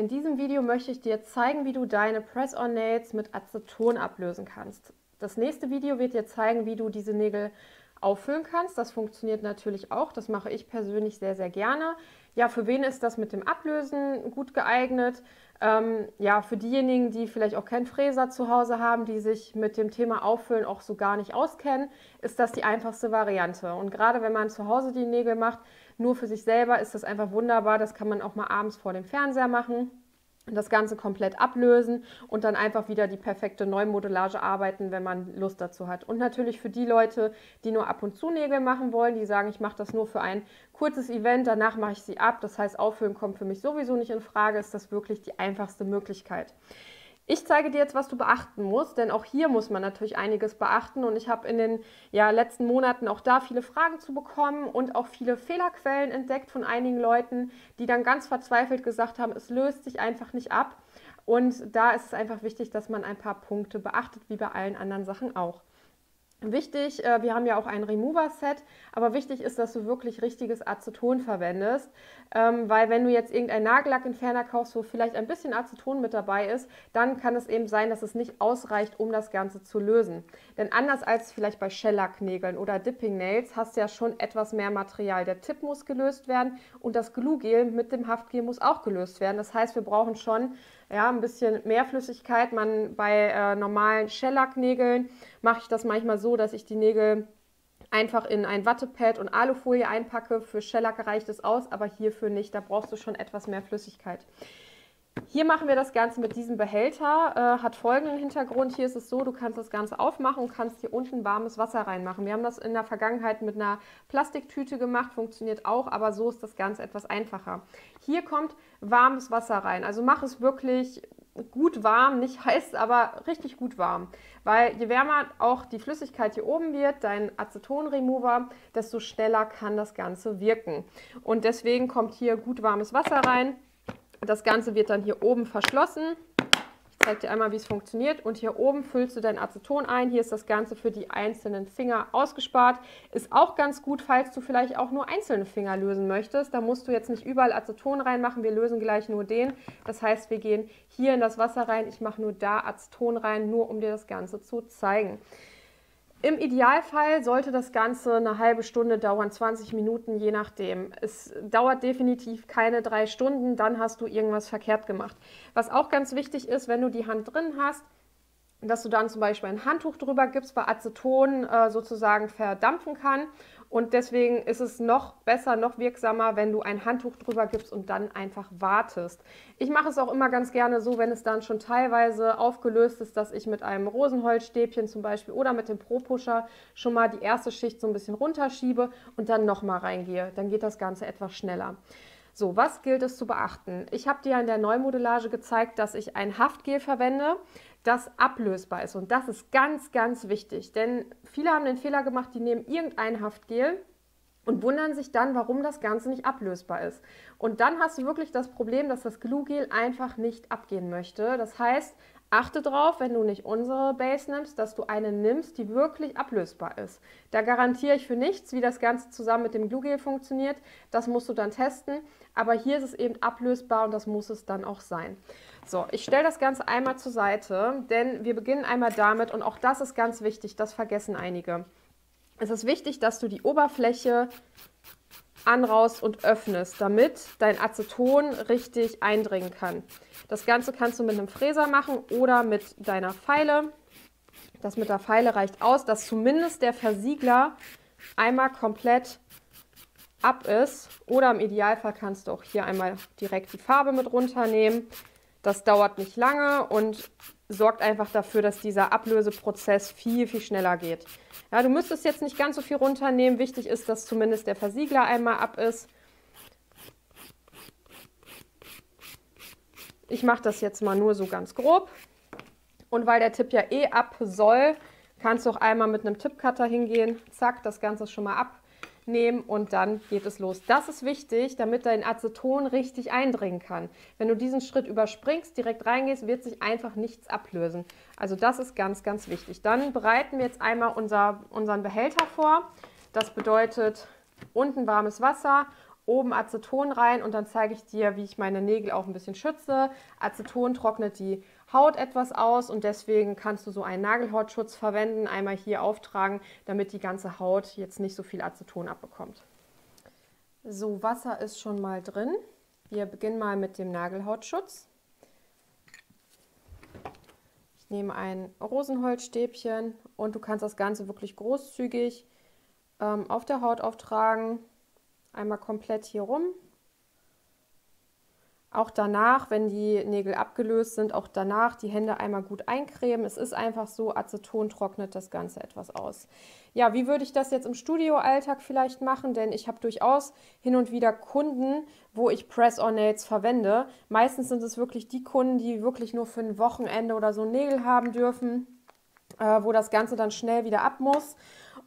In diesem Video möchte ich dir zeigen, wie du deine Press-on-Nails mit Aceton ablösen kannst. Das nächste Video wird dir zeigen, wie du diese Nägel auffüllen kannst. Das funktioniert natürlich auch, das mache ich persönlich sehr, sehr gerne. Ja, für wen ist das mit dem Ablösen gut geeignet? Ja, für diejenigen, die vielleicht auch keinen Fräser zu Hause haben, die sich mit dem Thema Auffüllen auch so gar nicht auskennen, ist das die einfachste Variante. Und gerade wenn man zu Hause die Nägel macht, nur für sich selber, ist das einfach wunderbar. Das kann man auch mal abends vor dem Fernseher machen, das Ganze komplett ablösen und dann einfach wieder die perfekte Neumodellage arbeiten, wenn man Lust dazu hat. Und natürlich für die Leute, die nur ab und zu Nägel machen wollen, die sagen, ich mache das nur für ein kurzes Event, danach mache ich sie ab. Das heißt, auffüllen kommt für mich sowieso nicht in Frage, ist das wirklich die einfachste Möglichkeit. Ich zeige dir jetzt, was du beachten musst, denn auch hier muss man natürlich einiges beachten und ich habe in den letzten Monaten auch da viele Fragen zu bekommen und auch viele Fehlerquellen entdeckt von einigen Leuten, die dann ganz verzweifelt gesagt haben, es löst sich einfach nicht ab, und da ist es einfach wichtig, dass man ein paar Punkte beachtet, wie bei allen anderen Sachen auch. Wichtig, wir haben ja auch ein Remover-Set, aber wichtig ist, dass du wirklich richtiges Aceton verwendest, weil wenn du jetzt irgendeinen Nagellackentferner kaufst, wo vielleicht ein bisschen Aceton mit dabei ist, dann kann es eben sein, dass es nicht ausreicht, um das Ganze zu lösen. Denn anders als vielleicht bei Shellack-Nägeln oder Dipping-Nails hast du ja schon etwas mehr Material. Der Tipp muss gelöst werden und das Gluegel mit dem Haftgel muss auch gelöst werden. Das heißt, wir brauchen schon ein bisschen mehr Flüssigkeit. Bei normalen Shellack-Nägeln mache ich das manchmal so, dass ich die Nägel einfach in ein Wattepad und Alufolie einpacke. Für Shellack reicht es aus, aber hierfür nicht. Da brauchst du schon etwas mehr Flüssigkeit. Hier machen wir das Ganze mit diesem Behälter. Hat folgenden Hintergrund. Hier ist es so, du kannst das Ganze aufmachen und kannst hier unten warmes Wasser reinmachen. Wir haben das in der Vergangenheit mit einer Plastiktüte gemacht, funktioniert auch, aber so ist das Ganze etwas einfacher. Hier kommt warmes Wasser rein. Also mach es wirklich gut warm, nicht heiß, aber richtig gut warm. Weil je wärmer auch die Flüssigkeit hier oben wird, dein Aceton-Remover, desto schneller kann das Ganze wirken. Und deswegen kommt hier gut warmes Wasser rein. Das Ganze wird dann hier oben verschlossen. Ich zeige dir einmal, wie es funktioniert. Und hier oben füllst du dein Aceton ein. Hier ist das Ganze für die einzelnen Finger ausgespart. Ist auch ganz gut, falls du vielleicht auch nur einzelne Finger lösen möchtest. Da musst du jetzt nicht überall Aceton reinmachen. Wir lösen gleich nur den. Das heißt, wir gehen hier in das Wasser rein. Ich mache nur da Aceton rein, nur um dir das Ganze zu zeigen. Im Idealfall sollte das Ganze eine halbe Stunde dauern, 20 Minuten, je nachdem. Es dauert definitiv keine 3 Stunden, dann hast du irgendwas verkehrt gemacht. Was auch ganz wichtig ist, wenn du die Hand drin hast, dass du dann zum Beispiel ein Handtuch drüber gibst, weil Aceton sozusagen verdampfen kann. Und deswegen ist es noch besser, noch wirksamer, wenn du ein Handtuch drüber gibst und dann einfach wartest. Ich mache es auch immer ganz gerne so, wenn es dann schon teilweise aufgelöst ist, dass ich mit einem Rosenholzstäbchen zum Beispiel oder mit dem Pro Pusher schon mal die erste Schicht so ein bisschen runterschiebe und dann nochmal reingehe. Dann geht das Ganze etwas schneller. So, was gilt es zu beachten? Ich habe dir in der Neumodellage gezeigt, dass ich ein Haftgel verwende, das ablösbar ist. Und das ist ganz, ganz wichtig, denn viele haben den Fehler gemacht, die nehmen irgendein Haftgel und wundern sich dann, warum das Ganze nicht ablösbar ist. Und dann hast du wirklich das Problem, dass das Gluegel einfach nicht abgehen möchte. Das heißt, achte darauf, wenn du nicht unsere Base nimmst, dass du eine nimmst, die wirklich ablösbar ist. Da garantiere ich für nichts, wie das Ganze zusammen mit dem Gluegel funktioniert. Das musst du dann testen, aber hier ist es eben ablösbar und das muss es dann auch sein. So, ich stelle das Ganze einmal zur Seite, denn wir beginnen einmal damit, und auch das ist ganz wichtig, das vergessen einige. Es ist wichtig, dass du die Oberfläche anraust und öffnest, damit dein Aceton richtig eindringen kann. Das Ganze kannst du mit einem Fräser machen oder mit deiner Feile. Das mit der Feile reicht aus, dass zumindest der Versiegler einmal komplett ab ist. Oder im Idealfall kannst du auch hier einmal direkt die Farbe mit runternehmen. Das dauert nicht lange und sorgt einfach dafür, dass dieser Ablöseprozess viel, viel schneller geht. Ja, du müsstest jetzt nicht ganz so viel runternehmen. Wichtig ist, dass zumindest der Versiegler einmal ab ist. Ich mache das jetzt mal nur so ganz grob. Und weil der Tipp ja eh ab soll, kannst du auch einmal mit einem Tippcutter hingehen. Zack, das Ganze schon mal abnehmen und dann geht es los. Das ist wichtig, damit dein Aceton richtig eindringen kann. Wenn du diesen Schritt überspringst, direkt reingehst, wird sich einfach nichts ablösen. Also das ist ganz, ganz wichtig. Dann bereiten wir jetzt einmal unseren Behälter vor. Das bedeutet unten warmes Wasser. oben Aceton rein und dann zeige ich dir, wie ich meine Nägel auch ein bisschen schütze. Aceton trocknet die Haut etwas aus und deswegen kannst du so einen Nagelhautschutz verwenden, einmal hier auftragen, damit die ganze Haut jetzt nicht so viel Aceton abbekommt. So, Wasser ist schon mal drin. Wir beginnen mal mit dem Nagelhautschutz. Ich nehme ein Rosenholzstäbchen und du kannst das Ganze wirklich großzügig auf der Haut auftragen. Einmal komplett hier rum. Auch danach, wenn die Nägel abgelöst sind, auch danach die Hände einmal gut eincremen. Es ist einfach so, Aceton trocknet das Ganze etwas aus. Ja, wie würde ich das jetzt im Studioalltag vielleicht machen? Denn ich habe durchaus hin und wieder Kunden, wo ich Press-on-Nails verwende. Meistens sind es wirklich die Kunden, die wirklich nur für ein Wochenende oder so Nägel haben dürfen, wo das Ganze dann schnell wieder ab muss.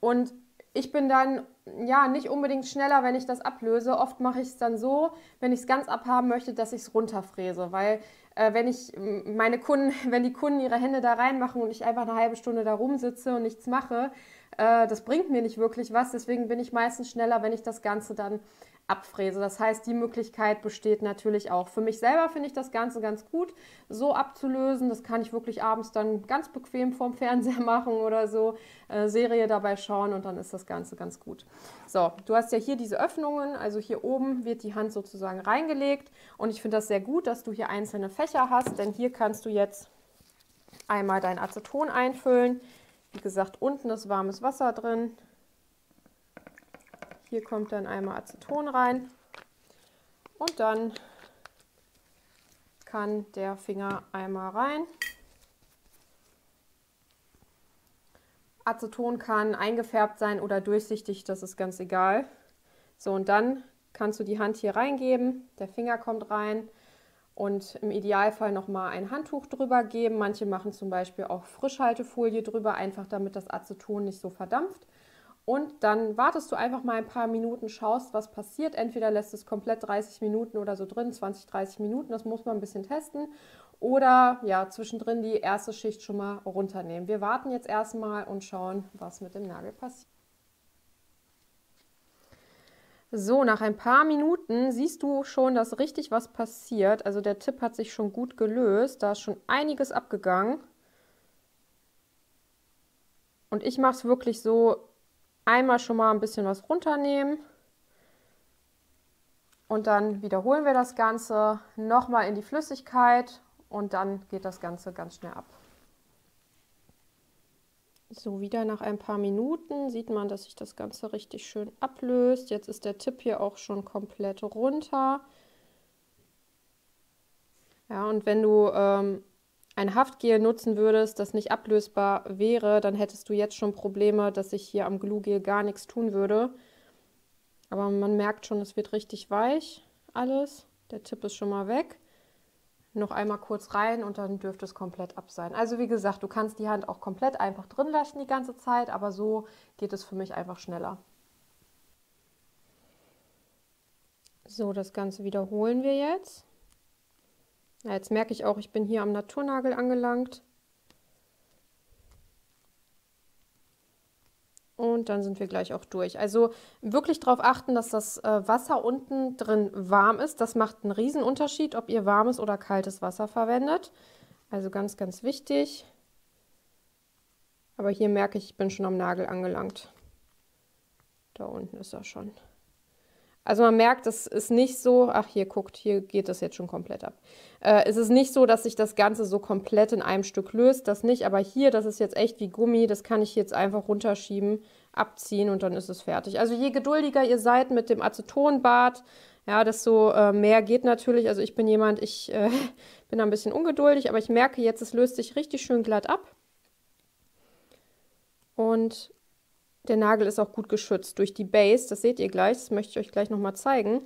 Und ich bin dann ja nicht unbedingt schneller, wenn ich das ablöse. Oft mache ich es dann so, wenn ich es ganz abhaben möchte, dass ich es runterfräse, weil wenn die Kunden ihre Hände da reinmachen und ich einfach eine halbe Stunde da rumsitze und nichts mache, das bringt mir nicht wirklich was. Deswegen bin ich meistens schneller, wenn ich das Ganze dann abfräse. Das heißt, die Möglichkeit besteht natürlich auch. Für mich selber finde ich das Ganze ganz gut, so abzulösen. Das kann ich wirklich abends dann ganz bequem vorm Fernseher machen oder so, Serie dabei schauen und dann ist das Ganze ganz gut. So, du hast ja hier diese Öffnungen, also hier oben wird die Hand sozusagen reingelegt und ich finde das sehr gut, dass du hier einzelne Fächer hast, denn hier kannst du jetzt einmal dein Aceton einfüllen. Wie gesagt, unten ist warmes Wasser drin. Hier kommt dann einmal Aceton rein und dann kann der Finger einmal rein. Aceton kann eingefärbt sein oder durchsichtig, das ist ganz egal. So, und dann kannst du die Hand hier reingeben, der Finger kommt rein und im Idealfall nochmal ein Handtuch drüber geben. Manche machen zum Beispiel auch Frischhaltefolie drüber, einfach damit das Aceton nicht so verdampft. Und dann wartest du einfach mal ein paar Minuten, schaust, was passiert. Entweder lässt es komplett 30 Minuten oder so drin, 20, 30 Minuten, das muss man ein bisschen testen. Oder ja, zwischendrin die erste Schicht schon mal runternehmen. Wir warten jetzt erstmal und schauen, was mit dem Nagel passiert. So, nach ein paar Minuten siehst du schon, dass richtig was passiert. Also der Tipp hat sich schon gut gelöst, da ist schon einiges abgegangen. Und ich mache es wirklich so, einmal schon mal ein bisschen was runternehmen und dann wiederholen wir das Ganze nochmal in die Flüssigkeit und dann geht das Ganze ganz schnell ab. So, wieder nach ein paar Minuten sieht man, dass sich das Ganze richtig schön ablöst. Jetzt ist der Tipp hier auch schon komplett runter. Ja, und wenn du ein Haftgel nutzen würdest, das nicht ablösbar wäre, dann hättest du jetzt schon Probleme, dass sich hier am Gluegel gar nichts tun würde. Aber man merkt schon, es wird richtig weich alles. Der Tipp ist schon mal weg. Noch einmal kurz rein und dann dürfte es komplett ab sein. Also wie gesagt, du kannst die Hand auch komplett einfach drin lassen die ganze Zeit, aber so geht es für mich einfach schneller. So, das Ganze wiederholen wir jetzt. Ja, jetzt merke ich auch, ich bin hier am Naturnagel angelangt. Und dann sind wir gleich auch durch. Also wirklich darauf achten, dass das Wasser unten drin warm ist. Das macht einen riesen Unterschied, ob ihr warmes oder kaltes Wasser verwendet. Also ganz, ganz wichtig. Aber hier merke ich, ich bin schon am Nagel angelangt. Da unten ist er schon. Also man merkt, es ist nicht so, ach hier guckt, hier geht das jetzt schon komplett ab. Es ist nicht so, dass sich das Ganze so komplett in einem Stück löst, das nicht, aber hier, das ist jetzt echt wie Gummi, das kann ich jetzt einfach runterschieben, abziehen und dann ist es fertig. Also je geduldiger ihr seid mit dem Acetonbad, ja, desto mehr geht natürlich. Also ich bin jemand, ich bin ein bisschen ungeduldig, aber ich merke jetzt, es löst sich richtig schön glatt ab. Und der Nagel ist auch gut geschützt durch die Base, das seht ihr gleich, das möchte ich euch gleich nochmal zeigen,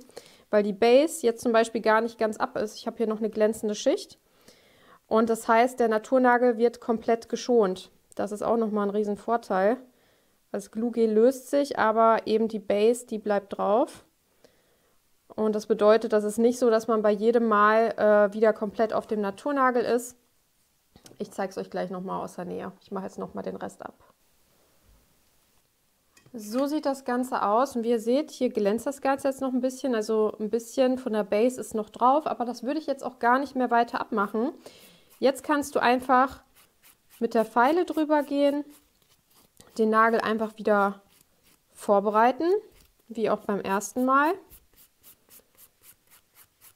weil die Base jetzt zum Beispiel gar nicht ganz ab ist. Ich habe hier noch eine glänzende Schicht und das heißt, der Naturnagel wird komplett geschont. Das ist auch nochmal ein riesen Vorteil. Das Gluegel löst sich, aber eben die Base, die bleibt drauf. Und das bedeutet, dass es nicht so, dass man bei jedem Mal wieder komplett auf dem Naturnagel ist. Ich zeige es euch gleich nochmal aus der Nähe. Ich mache jetzt nochmal den Rest ab. So sieht das Ganze aus und wie ihr seht, hier glänzt das Ganze jetzt noch ein bisschen, also ein bisschen von der Base ist noch drauf, aber das würde ich jetzt auch gar nicht mehr weiter abmachen. Jetzt kannst du einfach mit der Feile drüber gehen, den Nagel einfach wieder vorbereiten, wie auch beim ersten Mal.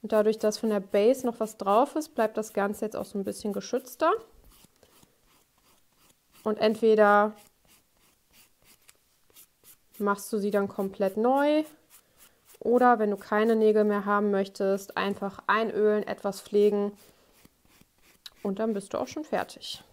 Und dadurch, dass von der Base noch was drauf ist, bleibt das Ganze jetzt auch so ein bisschen geschützter. Und entweder machst du sie dann komplett neu oder wenn du keine Nägel mehr haben möchtest, einfach einölen, etwas pflegen und dann bist du auch schon fertig.